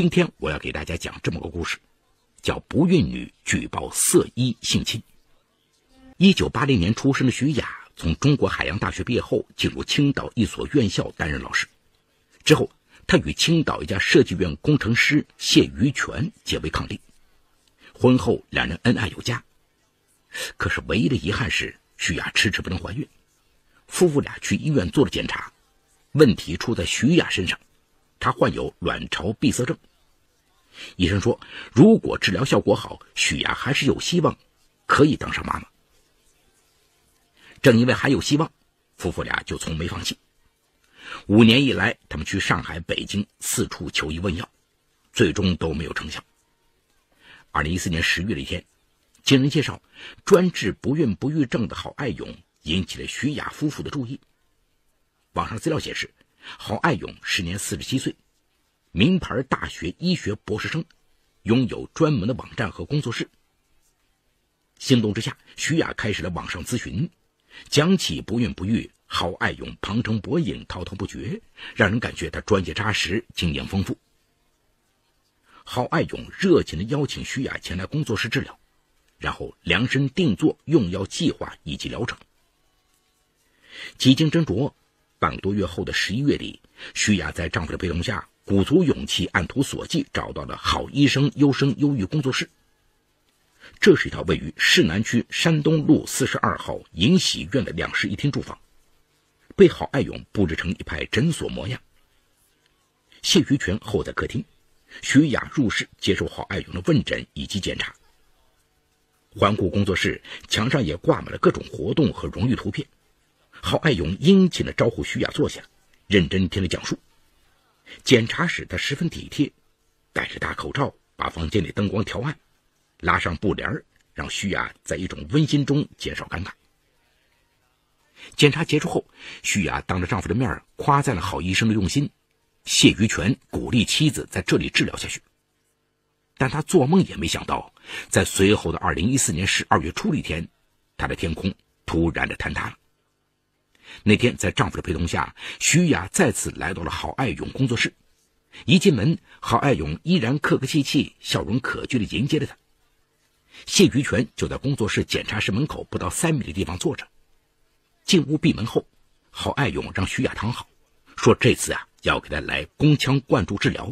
今天我要给大家讲这么个故事，叫不孕女举报色医性侵。1980年出生的徐雅从中国海洋大学毕业后，进入青岛一所院校担任老师。之后她与青岛一家设计院工程师谢于全结为伉俪，婚后两人恩爱有加。可是唯一的遗憾是徐雅迟迟不能怀孕，夫妇俩去医院做了检查，问题出在徐雅身上，她患有卵巢闭塞症。医生说，如果治疗效果好，徐雅还是有希望可以当上妈妈。正因为还有希望，夫妇俩就从没放弃。5年以来，他们去上海、北京四处求医问药，最终都没有成效。2014年10月的一天，经人介绍，专治不孕不育症的郝爱勇引起了徐雅夫妇的注意。网上资料显示，郝爱勇时年47岁，名牌大学医学博士生，拥有专门的网站和工作室。心动之下，徐雅开始了网上咨询，讲起不孕不育，郝爱勇旁征博引，滔滔不绝，让人感觉他专业扎实，经验丰富。郝爱勇热情地邀请徐雅前来工作室治疗，然后量身定做用药计划以及疗程。几经斟酌，半个多月后的11月里，徐雅在丈夫的陪同下，鼓足勇气，按图索骥，找到了好医生优生优育工作室。这是一套位于市南区山东路42号银喜苑的2室1厅住房，被郝爱勇布置成一派诊所模样。谢于全候在客厅，徐雅入室接受郝爱勇的问诊以及检查。环顾工作室，墙上也挂满了各种活动和荣誉图片。郝爱勇殷勤地招呼徐雅坐下，认真听了讲述。检查时他十分体贴，戴着大口罩，把房间里灯光调暗，拉上布帘，让徐雅在一种温馨中减少尴尬。检查结束后，徐雅当着丈夫的面夸赞了郝医生的用心，谢于全鼓励妻子在这里治疗下去。但他做梦也没想到，在随后的2014年12月初的一天，他的天空突然的坍塌了。那天在丈夫的陪同下，徐雅再次来到了郝爱勇工作室。一进门，郝爱勇依然客客气气，笑容可掬地迎接了他。谢于全就在工作室检查室门口不到3米的地方坐着。进屋闭门后，郝爱勇让徐雅躺好，说这次要给她来宫腔灌注治疗，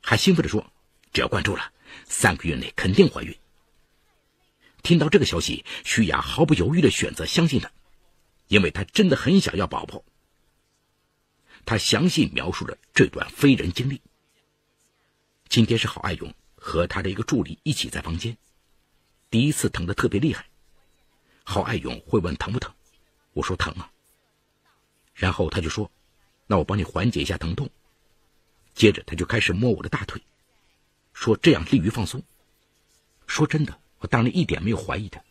还兴奋地说，只要灌注了，3个月内肯定怀孕。听到这个消息，徐雅毫不犹豫地选择相信他，因为她真的很想要宝宝。她详细描述了这段非人经历。今天是郝爱勇和他的一个助理一起在房间，第一次疼得特别厉害。郝爱勇会问疼不疼，我说疼啊。然后他就说，那我帮你缓解一下疼痛。接着他就开始摸我的大腿，说这样利于放松。说真的，我当然一点没有怀疑他。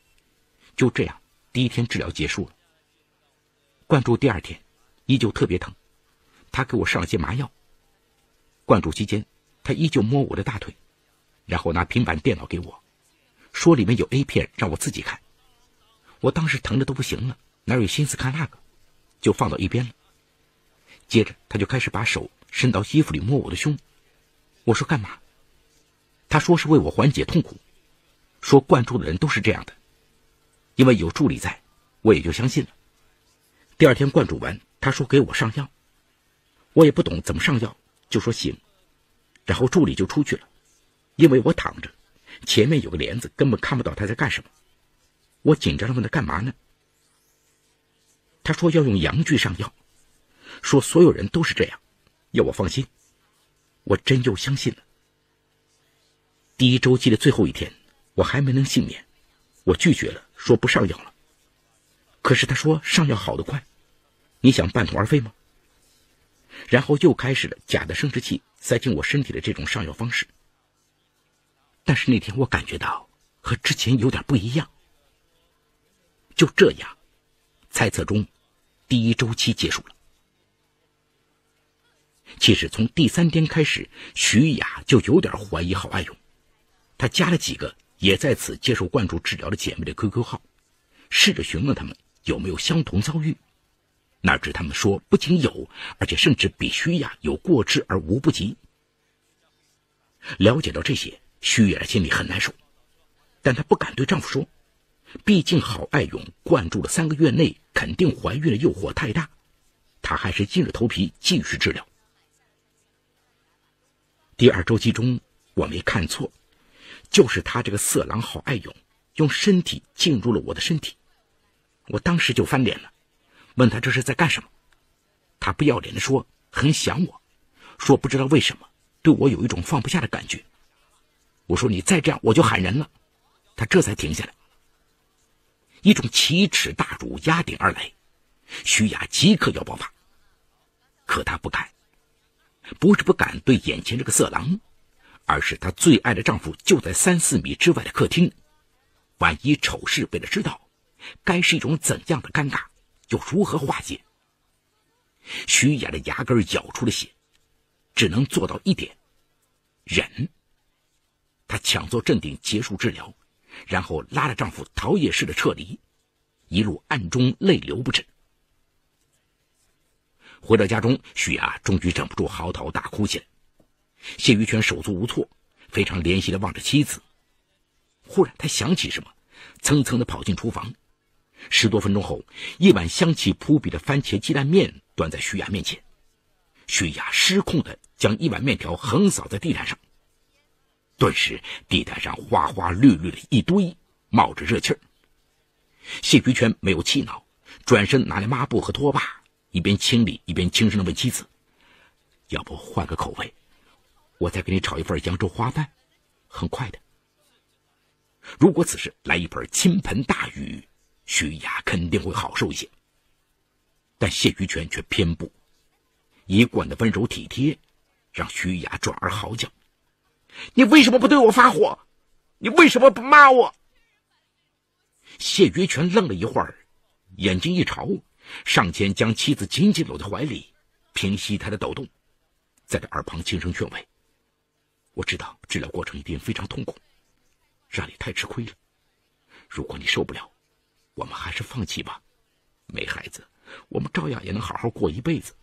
就这样，第一天治疗结束了。灌注第2天依旧特别疼，他给我上了些麻药。灌注期间，他依旧摸我的大腿，然后拿平板电脑给我，说里面有 A 片让我自己看。我当时疼得都不行了，哪有心思看那个，就放到一边了。接着他就开始把手伸到衣服里摸我的胸，我说干嘛？他说是为我缓解痛苦，说灌注的人都是这样的。因为有助理在，我也就相信了。第2天灌注完，他说给我上药，我也不懂怎么上药，就说行。然后助理就出去了，因为我躺着，前面有个帘子，根本看不到他在干什么。我紧张地问他干嘛呢？他说要用阳具上药，说所有人都是这样，要我放心。我真又相信了。第1周期的最后一天，我还没能幸免，我拒绝了，说不上药了。可是他说上药好得快，你想半途而废吗？然后又开始了假的生殖器塞进我身体的这种上药方式。但是那天我感觉到和之前有点不一样。就这样，猜测中第1周期结束了。其实从第3天开始，徐雅就有点怀疑郝爱勇。她加了几个也在此接受灌注治疗的姐妹的 QQ 号，试着询问她们有没有相同遭遇。哪知他们说不仅有，而且甚至比徐雅有过之而无不及。了解到这些，徐野心里很难受，但她不敢对丈夫说，毕竟郝爱勇灌注了3个月内肯定怀孕的诱惑太大，她还是硬着头皮继续治疗。第2周期中，我没看错，就是他这个色狼郝爱勇用身体进入了我的身体，我当时就翻脸了，问他这是在干什么。他不要脸的说很想我，说不知道为什么对我有一种放不下的感觉。我说你再这样我就喊人了。他这才停下来。一种奇耻大辱压顶而来，徐雅即刻要爆发，可她不敢，不是不敢对眼前这个色狼，而是她最爱的丈夫就在3-4米之外的客厅，万一丑事被他知道，该是一种怎样的尴尬，又如何化解？徐雅的牙根咬出了血，只能做到一点，忍。她强作镇定结束治疗，然后拉着丈夫逃也似的撤离，一路暗中泪流不止。回到家中，徐雅终于忍不住嚎啕大哭起来。谢玉全手足无措，非常怜惜地望着妻子。忽然他想起什么，蹭蹭地跑进厨房。10多分钟后，一碗香气扑鼻的番茄鸡蛋面端在徐雅面前，徐雅失控地将一碗面条横扫在地毯上，顿时地毯上花花绿绿的一堆，冒着热气儿。谢菊全没有气恼，转身拿来抹布和拖把，一边清理一边轻声地问妻子，要不换个口味，我再给你炒一份扬州花饭，很快的。如果此时来一盆倾盆大雨，徐雅肯定会好受一些，但谢菊全却偏不，一贯的温柔体贴让徐雅转而嚎叫，你为什么不对我发火，你为什么不骂我？谢菊全愣了一会儿，眼睛一潮，上前将妻子紧紧搂在怀里，平息她的抖动，在她耳旁轻声劝慰，我知道治疗过程一定非常痛苦，让你太吃亏了，如果你受不了，我们还是放弃吧，没孩子我们照样也能好好过一辈子。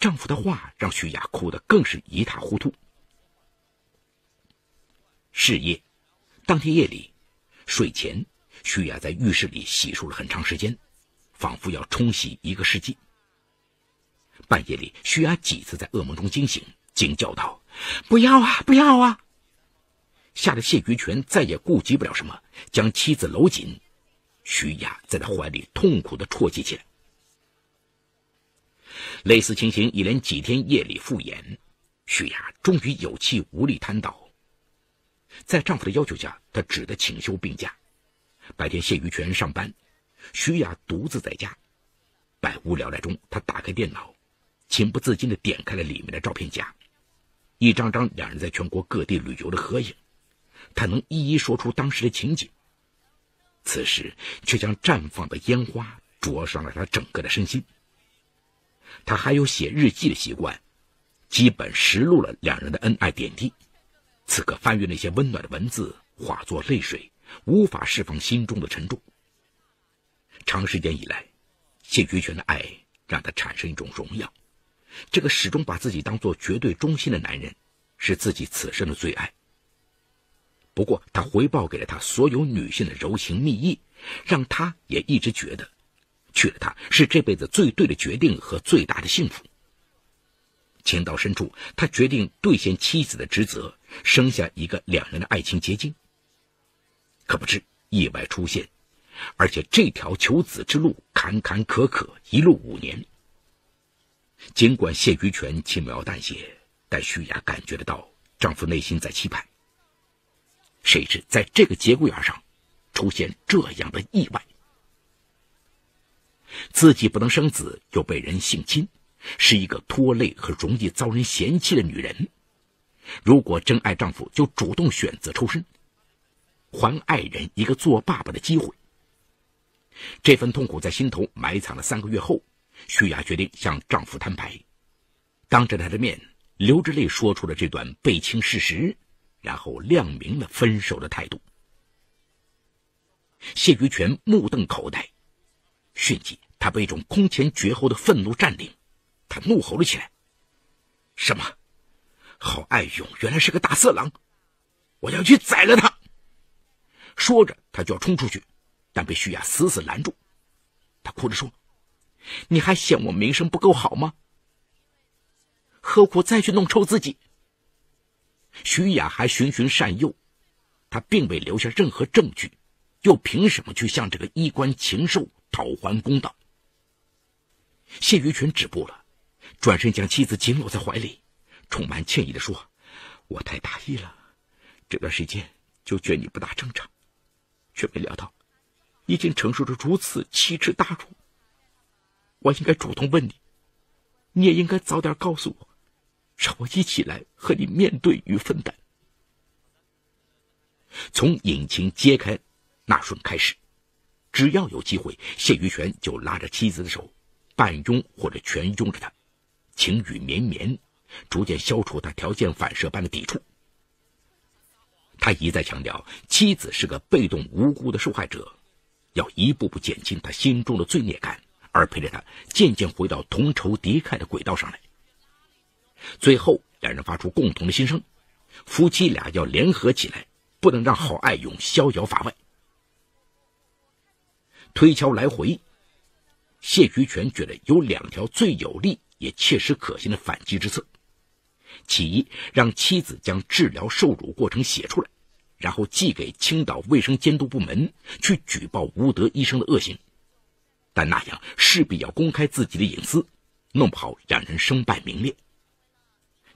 丈夫的话让徐雅哭得更是一塌糊涂。是夜，当天夜里睡前，徐雅在浴室里洗漱了很长时间，仿佛要冲洗1个世纪。半夜里，徐雅几次在噩梦中惊醒，惊叫道，不要啊不要啊，吓得谢菊全再也顾及不了什么，将妻子搂紧，徐雅在他怀里痛苦地啜泣起来。类似情形一连几天夜里复演，徐雅终于有气无力瘫倒，在丈夫的要求下，她只得请休病假。白天谢菊全上班，徐雅独自在家，百无聊赖中，她打开电脑，情不自禁地点开了里面的照片夹，一张张两人在全国各地旅游的合影，他能一一说出当时的情景，此时却将绽放的烟花灼伤了他整个的身心。他还有写日记的习惯，基本实录了两人的恩爱点滴，此刻翻阅那些温暖的文字，化作泪水，无法释放心中的沉重。长时间以来，谢菊全的爱让他产生一种荣耀，这个始终把自己当作绝对忠心的男人是自己此生的最爱。不过他回报给了她所有女性的柔情蜜意，让她也一直觉得娶了他是这辈子最对的决定和最大的幸福。情到深处，他决定兑现妻子的职责，生下一个两人的爱情结晶。可不知意外出现，而且这条求子之路坎坎坷坷，一路5年。尽管谢菊全轻描淡写，但徐雅感觉得到丈夫内心在期盼。谁知在这个节骨眼上出现这样的意外，自己不能生子，又被人性侵，是一个拖累和容易遭人嫌弃的女人，如果真爱丈夫，就主动选择抽身，还爱人一个做爸爸的机会。这份痛苦在心头埋藏了3个月后，徐雅决定向丈夫摊牌，当着他的面流着泪说出了这段背清事实，然后亮明了分手的态度。谢菊全目瞪口呆，迅即他被一种空前绝后的愤怒占领，他怒吼了起来，什么？郝爱勇原来是个大色狼，我要去宰了他。说着他就要冲出去，但被徐雅死死拦住。他哭着说，你还嫌我名声不够好吗？何苦再去弄臭自己？徐雅还循循善诱，他并未留下任何证据，又凭什么去向这个衣冠禽兽讨还公道？谢于群止步了，转身将妻子紧搂在怀里，充满歉意地说，我太大意了，这段时间就觉你不大正常，却没料到已经承受着如此奇耻大辱。我应该主动问你，你也应该早点告诉我，让我一起来和你面对与分担。从引擎揭开那瞬开始，只要有机会，谢于权就拉着妻子的手，半拥或者全拥着她，情语绵绵，逐渐消除他条件反射般的抵触。他一再强调妻子是个被动无辜的受害者，要一步步减轻他心中的罪孽感，而陪着他渐渐回到同仇敌忾的轨道上来。最后两人发出共同的心声，夫妻俩要联合起来，不能让郝爱勇逍遥法外。推敲来回，谢菊全觉得有两条最有力也切实可行的反击之策。其一，让妻子将治疗受辱过程写出来，然后寄给青岛卫生监督部门去举报吴德医生的恶行，但那样势必要公开自己的隐私，弄不好让人身败名裂。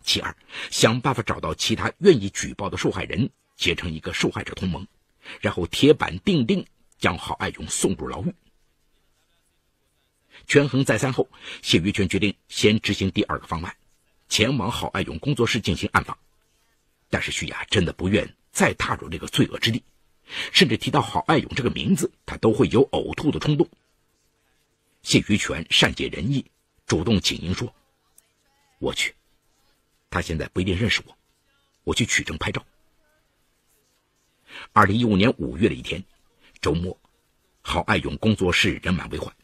其二，想办法找到其他愿意举报的受害人，结成一个受害者同盟，然后铁板钉钉将郝爱勇送入牢狱。权衡再三后，谢于权决定先执行第二个方案，前往郝爱勇工作室进行暗访。但是徐雅真的不愿再踏入这个罪恶之地，甚至提到郝爱勇这个名字，他都会有呕吐的冲动。谢于权善解人意，主动请缨说，我去，他现在不一定认识我，我去取证拍照。2015年5月的一天周末，郝爱勇工作室人满为患。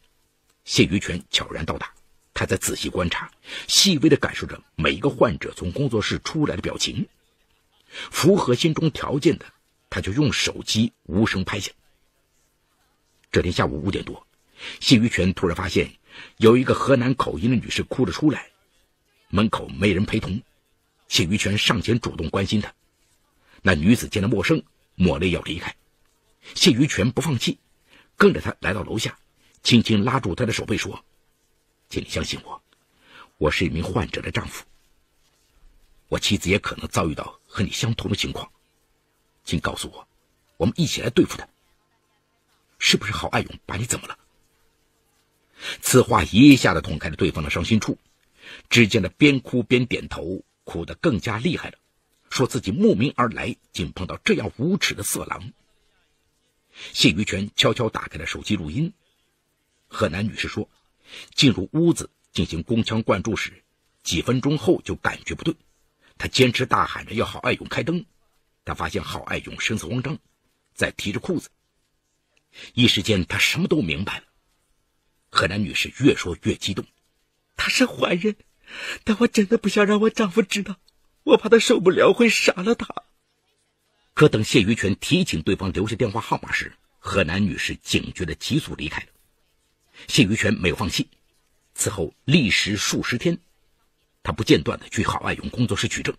谢于权悄然到达，他在仔细观察，细微地感受着每一个患者从工作室出来的表情。符合心中条件的，他就用手机无声拍下。这天下午5点多，谢于权突然发现有一个河南口音的女士哭着出来，门口没人陪同。谢于权上前主动关心她，那女子见她陌生，抹泪要离开。谢于权不放弃，跟着她来到楼下，轻轻拉住他的手背说，请你相信我，我是一名患者的丈夫，我妻子也可能遭遇到和你相同的情况，请告诉我，我们一起来对付他。是不是郝爱勇把你怎么了？此话一下子捅开了对方的伤心处，只见他边哭边点头，哭得更加厉害了，说自己慕名而来，竟碰到这样无耻的色狼。谢于权悄悄打开了手机录音，河南女士说，进入屋子进行宫腔灌注时，几分钟后就感觉不对，她坚持大喊着要郝爱勇开灯，她发现郝爱勇神色慌张，在提着裤子。一时间她什么都明白了。河南女士越说越激动，她是坏人，但我真的不想让我丈夫知道，我怕他受不了会杀了他。可等谢于权提醒对方留下电话号码时，河南女士警觉地急速离开了。谢于权没有放弃，此后历时数十天，他不间断地去郝爱勇工作室取证。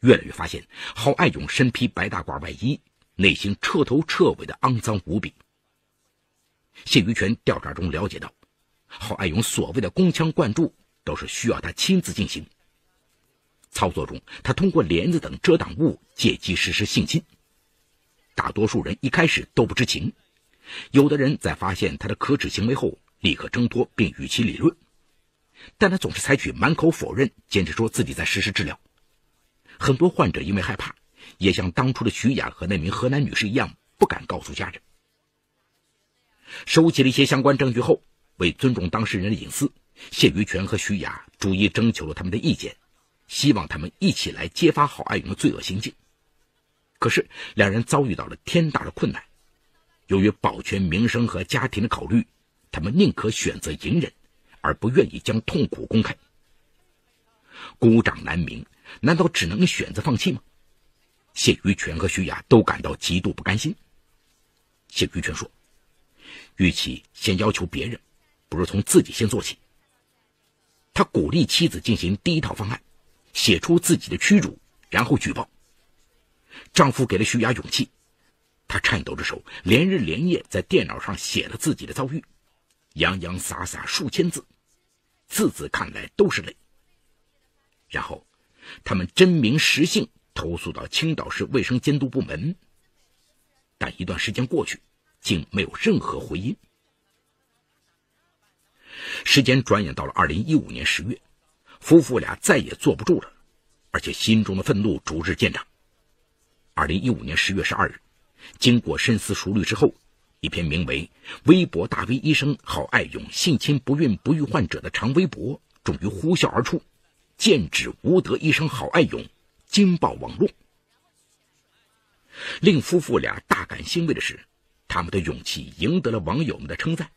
越来越发现郝爱勇身披白大褂外衣，内心彻头彻尾的肮脏无比。谢于权调查中了解到，郝爱勇所谓的宫腔灌注都是需要他亲自进行，操作中他通过帘子等遮挡物借机实施性侵。大多数人一开始都不知情，有的人在发现他的可耻行为后立刻挣脱并与其理论，但他总是采取满口否认，坚持说自己在实施治疗。很多患者因为害怕，也像当初的徐雅和那名河南女士一样，不敢告诉家人。收集了一些相关证据后，为尊重当事人的隐私，谢于权和徐雅逐一征求了他们的意见，希望他们一起来揭发郝爱勇的罪恶行径。可是两人遭遇到了天大的困难，由于保全名声和家庭的考虑，他们宁可选择隐忍，而不愿意将痛苦公开。孤掌难鸣，难道只能选择放弃吗？谢鱼泉和徐雅都感到极度不甘心。谢鱼泉说：“与其先要求别人，不如从自己先做起。”他鼓励妻子进行第一套方案，写出自己的屈辱，然后举报。丈夫给了徐雅勇气，她颤抖着手，连日连夜在电脑上写了自己的遭遇，洋洋洒洒数千字，字字看来都是泪。然后，他们真名实姓投诉到青岛市卫生监督部门，但一段时间过去，竟没有任何回音。时间转眼到了2015年10月，夫妇俩再也坐不住了，而且心中的愤怒逐日见长。2015年10月12日，经过深思熟虑之后，一篇名为《微博大 V 医生郝爱勇性侵不孕不育患者的长微博》终于呼啸而出，剑指无德医生郝爱勇，惊爆网络。令夫妇俩大感欣慰的是，他们的勇气赢得了网友们的称赞，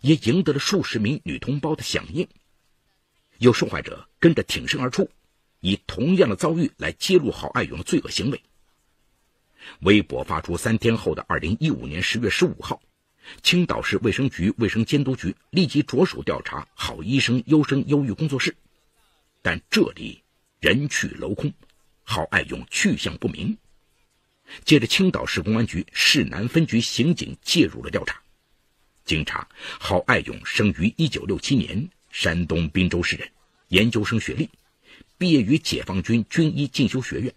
也赢得了数十名女同胞的响应。有受害者跟着挺身而出，以同样的遭遇来揭露郝爱勇的罪恶行为。微博发出3天后的2015年10月15号，青岛市卫生局卫生监督局立即着手调查郝医生优生优育工作室，但这里人去楼空，郝爱勇去向不明。接着青岛市公安局市南分局刑警介入了调查。经查，郝爱勇生于1967年，山东滨州市人，研究生学历，毕业于解放军军医进修学院，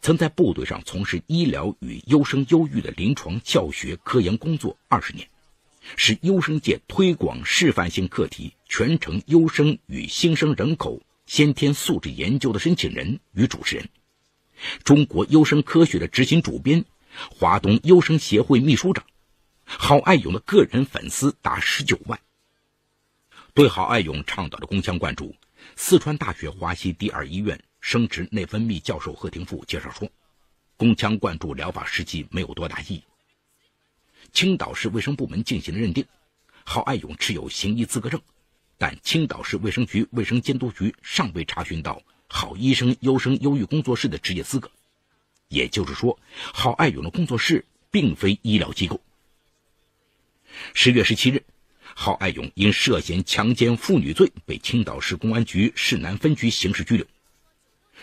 曾在部队上从事医疗与优生优育的临床教学科研工作20年，是优生界推广示范性课题全程优生与新生人口先天素质研究的申请人与主持人，中国优生科学的执行主编，华东优生协会秘书长。郝爱勇的个人粉丝达19万。对郝爱勇倡导的公枪灌注，四川大学华西第二医院生殖内分泌教授贺廷富介绍说，宫腔灌注疗法实际没有多大意义。青岛市卫生部门进行了认定，郝爱勇持有行医资格证，但青岛市卫生局卫生监督局尚未查询到郝医生优生优育工作室的职业资格，也就是说，郝爱勇的工作室并非医疗机构。10月17日，郝爱勇因涉嫌强奸妇女罪被青岛市公安局市南分局刑事拘留。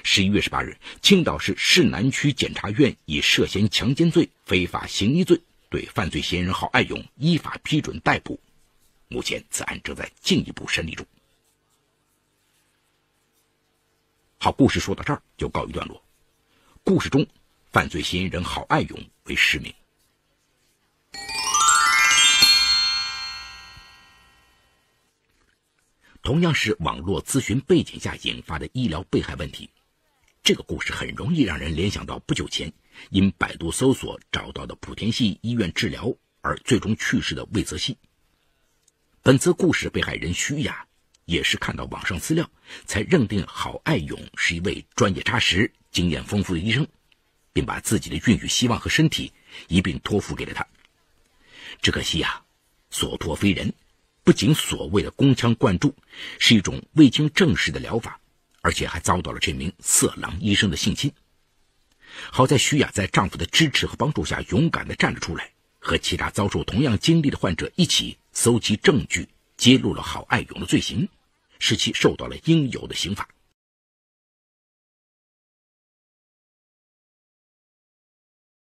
11月18日，青岛市市南区检察院以涉嫌强奸罪、非法行医罪对犯罪嫌疑人郝爱勇依法批准逮捕，目前此案正在进一步审理中。好，故事说到这儿就告一段落。故事中，犯罪嫌疑人郝爱勇为10名。同样是网络咨询背景下引发的医疗被害问题，这个故事很容易让人联想到不久前因百度搜索找到的莆田系医院治疗而最终去世的魏则西。本次故事被害人徐雅也是看到网上资料才认定郝爱勇是一位专业扎实、经验丰富的医生，并把自己的孕育希望和身体一并托付给了他。只可惜呀，所托非人。不仅所谓的宫腔灌注是一种未经证实的疗法，而且还遭到了这名色狼医生的性侵。好在徐雅在丈夫的支持和帮助下勇敢地站了出来，和其他遭受同样经历的患者一起搜集证据，揭露了郝爱勇的罪行，使其受到了应有的刑罚。